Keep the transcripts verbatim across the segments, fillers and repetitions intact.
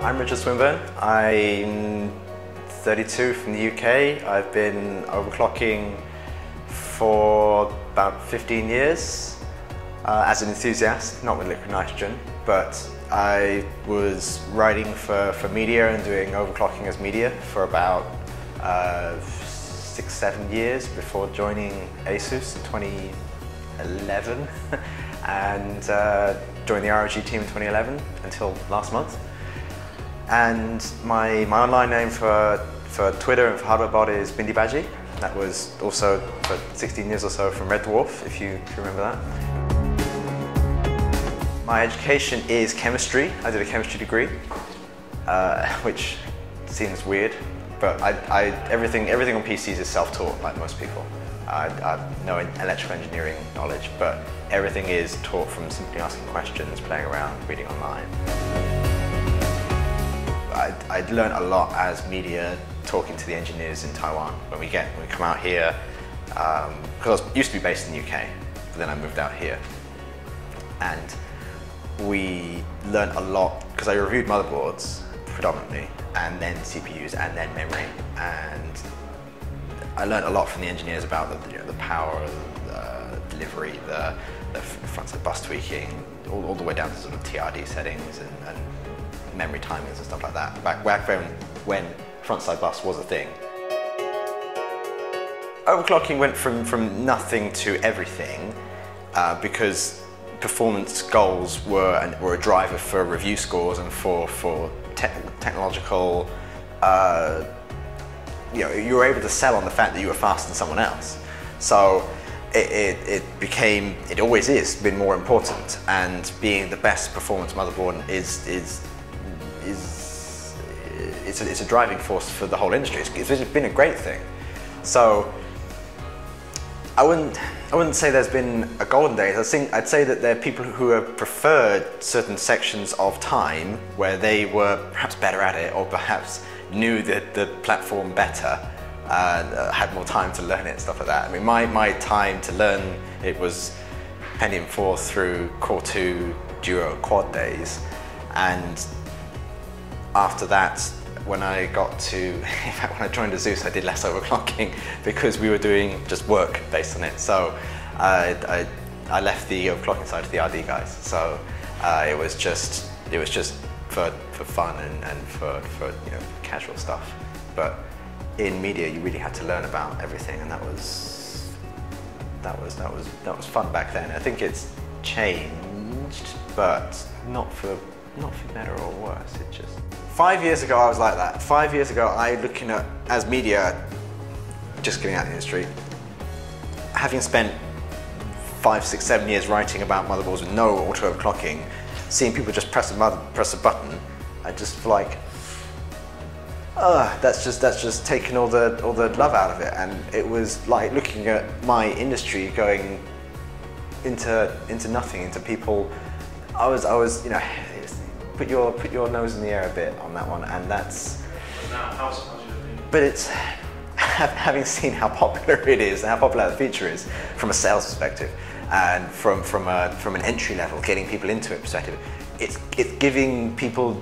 I'm Richard Swinburne. I'm thirty-two from the U K. I've been overclocking for about fifteen years uh, as an enthusiast, not with liquid nitrogen, but I was writing for, for media and doing overclocking as media for about uh, six, seven years before joining ASUS in twenty eleven and uh, joined the R O G team in twenty eleven until last month. And my, my online name for, for Twitter and for HardwareBot is Bindibadgi. That was also for sixteen years or so from Red Dwarf, if you remember that. My education is chemistry. I did a chemistry degree, uh, which seems weird, but I, I, everything, everything on P Cs is self-taught, like most people. I, I have no electrical engineering knowledge, but everything is taught from simply asking questions, playing around, reading online. I'd learned a lot as media talking to the engineers in Taiwan when we get when we come out here, um, because I used to be based in the U K, but then I moved out here, and we learned a lot because I reviewed motherboards predominantly, and then C P Us, and then memory, and I learned a lot from the engineers about the, you know, the power, the delivery, the, the front-side bus tweaking, all, all the way down to sort of T R D settings and, and memory timings and stuff like that, back, back when, when frontside bus was a thing. Overclocking went from, from nothing to everything uh, because performance goals were, an, were a driver for review scores and for, for te technological, uh, you know, you were able to sell on the fact that you were faster than someone else. So it, it, it became, it always is, been more important, and being the best performance motherboard is, is Is, it's, a, it's a driving force for the whole industry. It's, it's been a great thing. So I wouldn't, I wouldn't say there's been a golden days. I think I'd say that there are people who have preferred certain sections of time where they were perhaps better at it, or perhaps knew the, the platform better, uh, had more time to learn it and stuff like that. I mean, my, my time to learn it was Pentium four through Core two Duo quad days, and after that, when I got to, in fact, when I joined ASUS, I did less overclocking because we were doing just work based on it. So uh, I, I left the overclocking side to the R D guys. So uh, it was just, it was just for, for fun and, and for, for you know, casual stuff. But in media, you really had to learn about everything, and that was, that was, that was, that was fun back then. I think it's changed, but not for, not for better or worse. It just. Five years ago I was like that. Five years ago I looking at, as media, just getting out of the industry, having spent five, six, seven years writing about motherboards with no auto-overclocking, seeing people just press a, mother, press a button, I just feel like, ugh, that's just, that's just taking all the, all the love out of it. And it was like looking at my industry going into, into nothing, into people. I was, I was, you know, Put your put your nose in the air a bit on that one, and that's. But it's having seen how popular it is, and how popular the feature is from a sales perspective, and from from a from an entry level, getting people into it perspective. It's it's giving people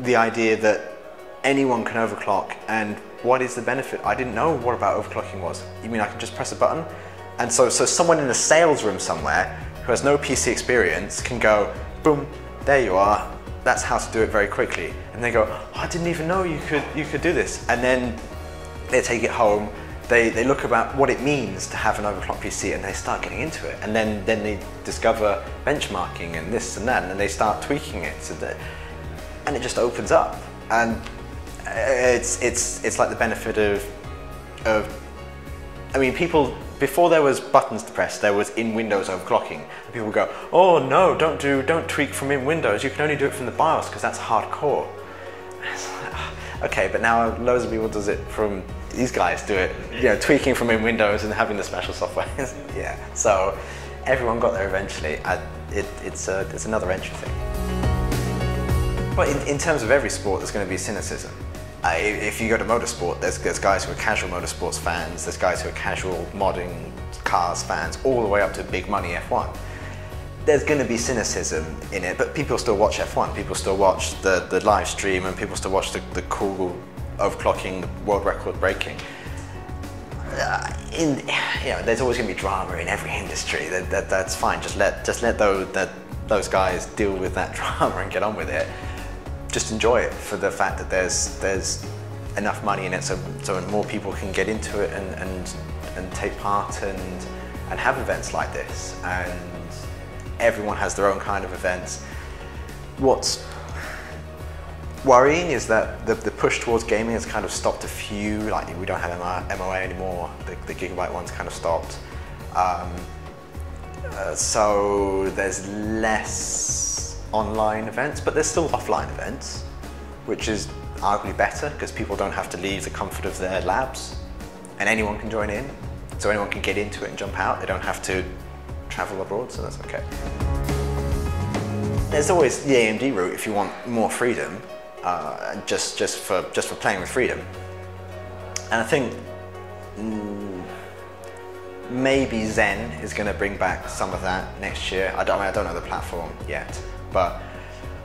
the idea that anyone can overclock, and what is the benefit? I didn't know what about overclocking was. You mean I can just press a button? And so so someone in a sales room somewhere who has no P C experience can go boom. There you are, that's how to do it very quickly. And they go, oh, I didn't even know you could, you could do this. And then they take it home, they, they look about what it means to have an overclock P C, and they start getting into it. And then, then they discover benchmarking and this and that, and then they start tweaking it. So that, and it just opens up. And it's, it's, it's like the benefit of, of, I mean, people, before there was buttons to press, there was in Windows overclocking. And people go, oh no, don't do, don't tweak from in Windows. You can only do it from the BIOS because that's hardcore. Okay, but now loads of people does it from, these guys do it, you know, tweaking from in Windows and having the special software. Yeah, so everyone got there eventually. I, it, it's, a, it's another entry thing. But in, in terms of every sport, there's going to be cynicism. Uh, if you go to motorsport, there's, there's guys who are casual motorsports fans, there's guys who are casual modding cars fans, all the way up to big money F one. there's going to be cynicism in it, but people still watch F one, people still watch the, the live stream, and people still watch the, the cool overclocking, the world record breaking. Uh, in, you know, there's always going to be drama in every industry, that, that, that's fine, just let, just let those, that, those guys deal with that drama and get on with it. Just enjoy it for the fact that there's, there's enough money in it so, so more people can get into it and, and, and take part and, and have events like this. And everyone has their own kind of events. What's worrying is that the, the push towards gaming has kind of stopped a few, like we don't have M O A anymore, the, the Gigabyte one's kind of stopped. Um, uh, so there's less online events, but there's still offline events, which is arguably better because people don't have to leave the comfort of their labs and anyone can join in. So anyone can get into it and jump out, they don't have to travel abroad, so that's okay. There's always the A M D route if you want more freedom, uh, just, just, for, just for playing with freedom. And I think mm, maybe Zen is going to bring back some of that next year. I don't, I mean, I don't know the platform yet, but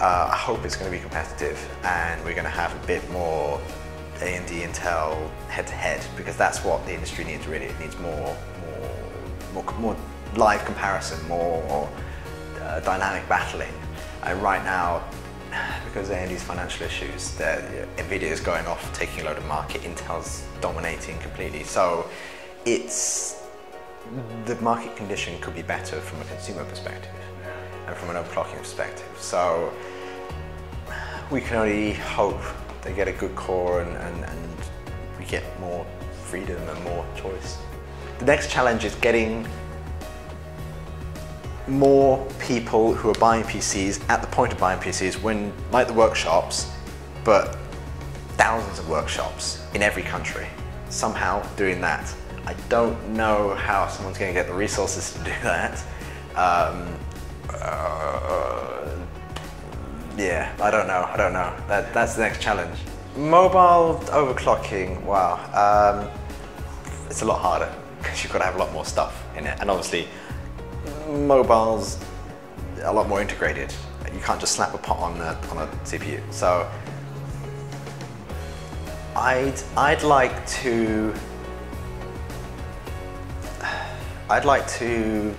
uh, I hope it's going to be competitive and we're going to have a bit more A M D Intel head-to-head, because that's what the industry needs really. It needs more, more, more, more live comparison, more uh, dynamic battling. And right now, because of A M D's financial issues, you know, Nvidia is going off, taking a load of market. Intel's dominating completely. So it's the market condition could be better from a consumer perspective and from an overclocking perspective. So we can only hope they get a good core and, and, and we get more freedom and more choice. The next challenge is getting more people who are buying P Cs at the point of buying P Cs, when, like the workshops, but thousands of workshops in every country, somehow doing that. I don't know how someone's going to get the resources to do that. Um, uh, yeah, I don't know, I don't know. That, that's the next challenge. Mobile overclocking, wow. Um, it's a lot harder because you've got to have a lot more stuff in it, and obviously mobile's a lot more integrated. You can't just slap a pot on a, on a C P U. So I'd, I'd like to, I'd like to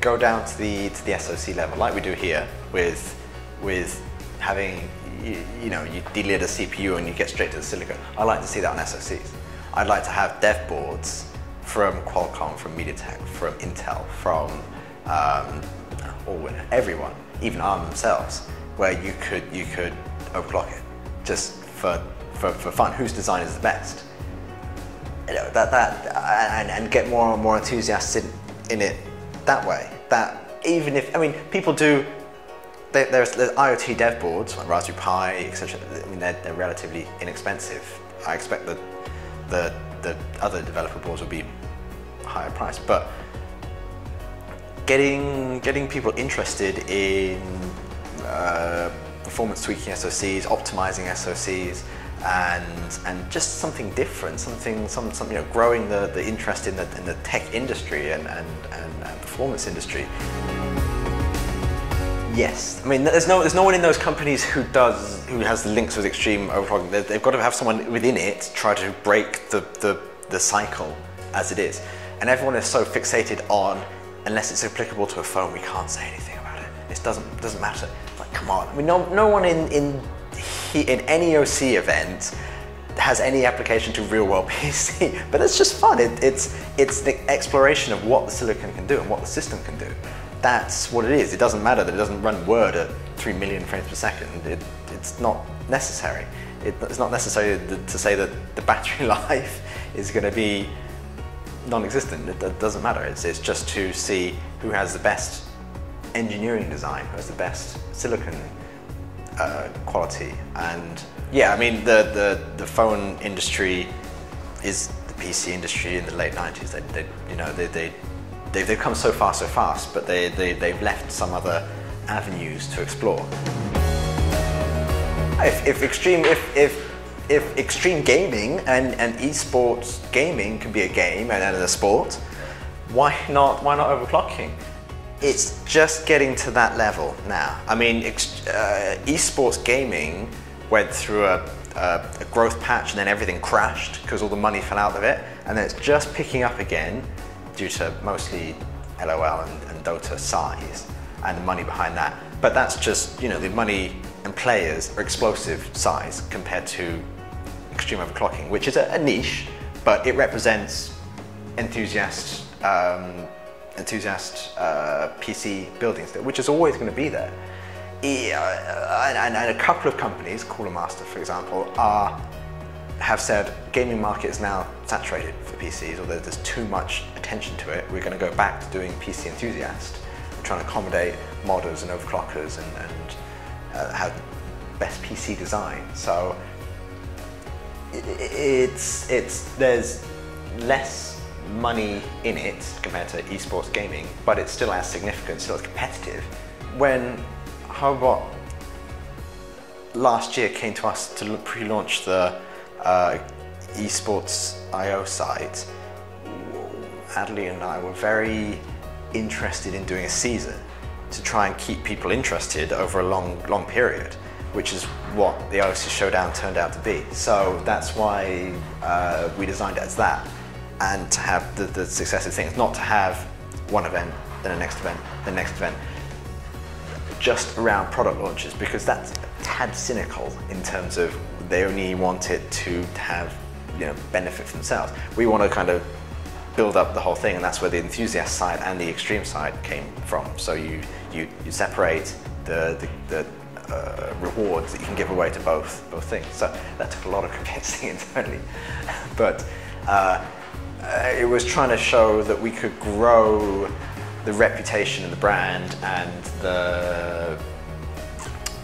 go down to the, to the S O C level, like we do here with, with having, you, you know, you delete a C P U and you get straight to the silicon. I'd like to see that on S O Cs. I'd like to have dev boards from Qualcomm, from MediaTek, from Intel, from um, Allwinner, everyone, even ARM themselves, where you could you could overclock it just for for, for fun. Whose design is the best? You know, that that and, and get more and more enthusiasts in, in it that way. That even if I mean people do, they, there's, there's IoT dev boards like Raspberry Pi, et cetera. I mean they're they're relatively inexpensive. I expect that the the other developer boards will be higher priced, but getting getting people interested in uh, performance tweaking S O Cs, optimizing S O Cs, and and just something different, something some some you know growing the the interest in the in the tech industry and and, and, and performance industry. Yes, I mean there's no there's no one in those companies who does who has the links with extreme overclocking. They've got to have someone within it to try to break the, the the cycle as it is. And everyone is so fixated on, unless it's applicable to a phone, we can't say anything about it. It doesn't doesn't matter. Like come on, I mean no no one in in in any O C event has any application to real world P C. But it's just fun. It, it's it's the exploration of what the silicon can do and what the system can do. That's what it is. It doesn't matter that it doesn't run Word at three million frames per second. It, it's not necessary. It, it's not necessary to say that the battery life is going to be non-existent. It, it doesn't matter. It's, it's just to see who has the best engineering design, who has the best silicon uh, quality. And yeah, I mean the the the phone industry is the P C industry in the late nineties. They, they you know they they. They've, they've come so far, so fast, but they, they, they've left some other avenues to explore. If, if, extreme, if, if, if extreme gaming and, and esports gaming can be a game and, and a sport, why not, why not overclocking? it's just getting to that level now. I mean, ex uh, esports gaming went through a, a, a growth patch and then everything crashed because all the money fell out of it. And then it's just picking up again due to mostly LOL and, and Dota size and the money behind that. But that's just, you know, the money and players are explosive size compared to extreme overclocking, which is a, a niche, but it represents enthusiasts, um, enthusiast uh, P C buildings, which is always going to be there. Yeah, and, and a couple of companies, Cooler Master for example, are, have said gaming market is now saturated for P Cs, or there's too much attention to it. We're going to go back to doing P C enthusiast. We're trying to accommodate modders and overclockers and, and uh, have the best P C design. So it, it's, it's, there's less money in it compared to esports gaming, but it still has significance, still is competitive. When HardwareBot last year came to us to pre-launch the uh, esports I O site, Adelie and I were very interested in doing a season to try and keep people interested over a long, long period, which is what the I O S Showdown turned out to be. So that's why uh, we designed it as that, and to have the, the successive things, not to have one event, then the next event, the next event, just around product launches, because that's a tad cynical in terms of they only want it to have, you know, benefit for themselves. We want to kind of build up the whole thing, and that's where the enthusiast side and the extreme side came from. So you, you, you separate the, the, the uh, rewards that you can give away to both, both things. So that took a lot of convincing internally, but uh, it was trying to show that we could grow the reputation and the brand and the,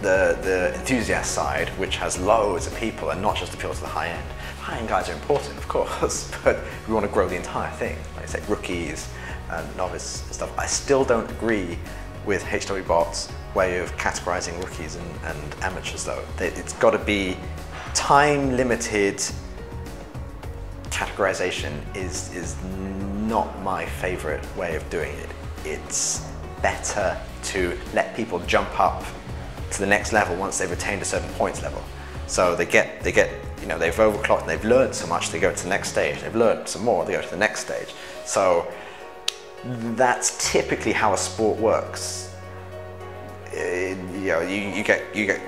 the, the enthusiast side, which has loads of people and not just appeal to the high end. High end guys are important, of course, but we want to grow the entire thing. Like I say, rookies and novice and stuff. I still don't agree with HWBOT's way of categorizing rookies and, and amateurs though. It's got to be time limited. Categorization is, is not my favorite way of doing it. It's better to let people jump up to the next level once they've attained a certain points level. So they get, they get, you know, they've overclocked and they've learned so much, they go to the next stage. They've learned some more, they go to the next stage. So that's typically how a sport works. It, you know, you, you get, you get,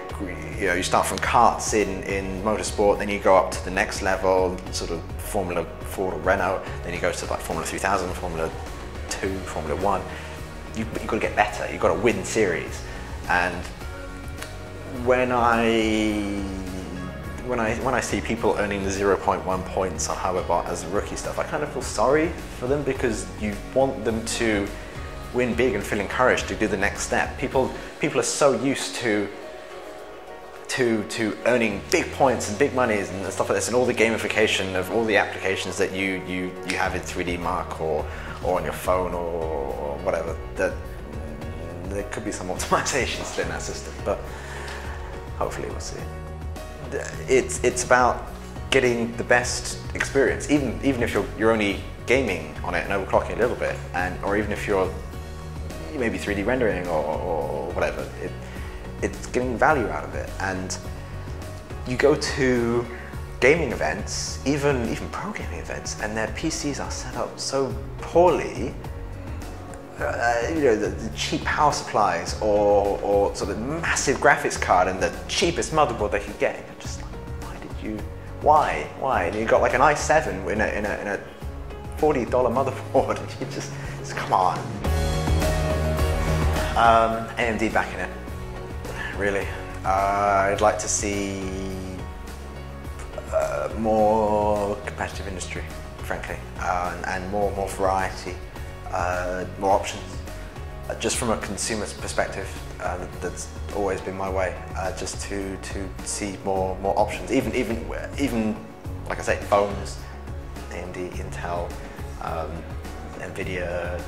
you know, you start from karts in, in motorsport, then you go up to the next level, sort of Formula Ford or Renault, then you go to like Formula three thousand, Formula two, Formula one. You, you've got to get better, you've got to win series. And when I, when I, when I see people earning the zero point one points on HardwareBot as rookie stuff, I kind of feel sorry for them, because you want them to win big and feel encouraged to do the next step. People, people are so used to To, to earning big points and big monies and stuff like this, and all the gamification of all the applications that you, you, you have in three D Mark or, or on your phone or, or whatever, that there could be some optimizations in that system, but hopefully we'll see. It's, it's about getting the best experience, even, even if you're, you're only gaming on it and overclocking a little bit, and, or even if you're maybe three D rendering or, or whatever. It, It's getting value out of it, and you go to gaming events, even even pro gaming events, and their P Cs are set up so poorly. Uh, you know, the, the cheap power supplies, or or sort of massive graphics card and the cheapest motherboard they could get. You're just like, why did you? Why? Why? And you got like an i seven in a in a, in a forty dollar motherboard, and you just, just come on. Um, A M D back in it. Really, uh, I'd like to see uh, more competitive industry, frankly, uh, and, and more more variety, uh, more options. Uh, just from a consumer's perspective, uh, that's always been my way. Uh, just to to see more more options, even even even like I say, phones, A M D, Intel, um, Nvidia.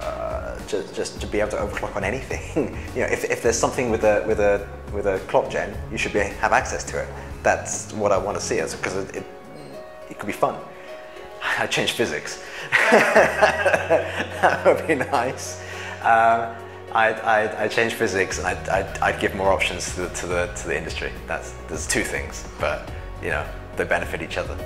Uh, just, just to be able to overclock on anything. You know, if, if there's something with a with a with a clock gen, you should be have access to it. That's what I want to see, is because it, it it could be fun. I changed physics. That would be nice. um, I'd, I'd, I'd change physics, and I'd, I'd, I'd give more options to the, to the, to the industry. That's, there's two things, but you know, they benefit each other.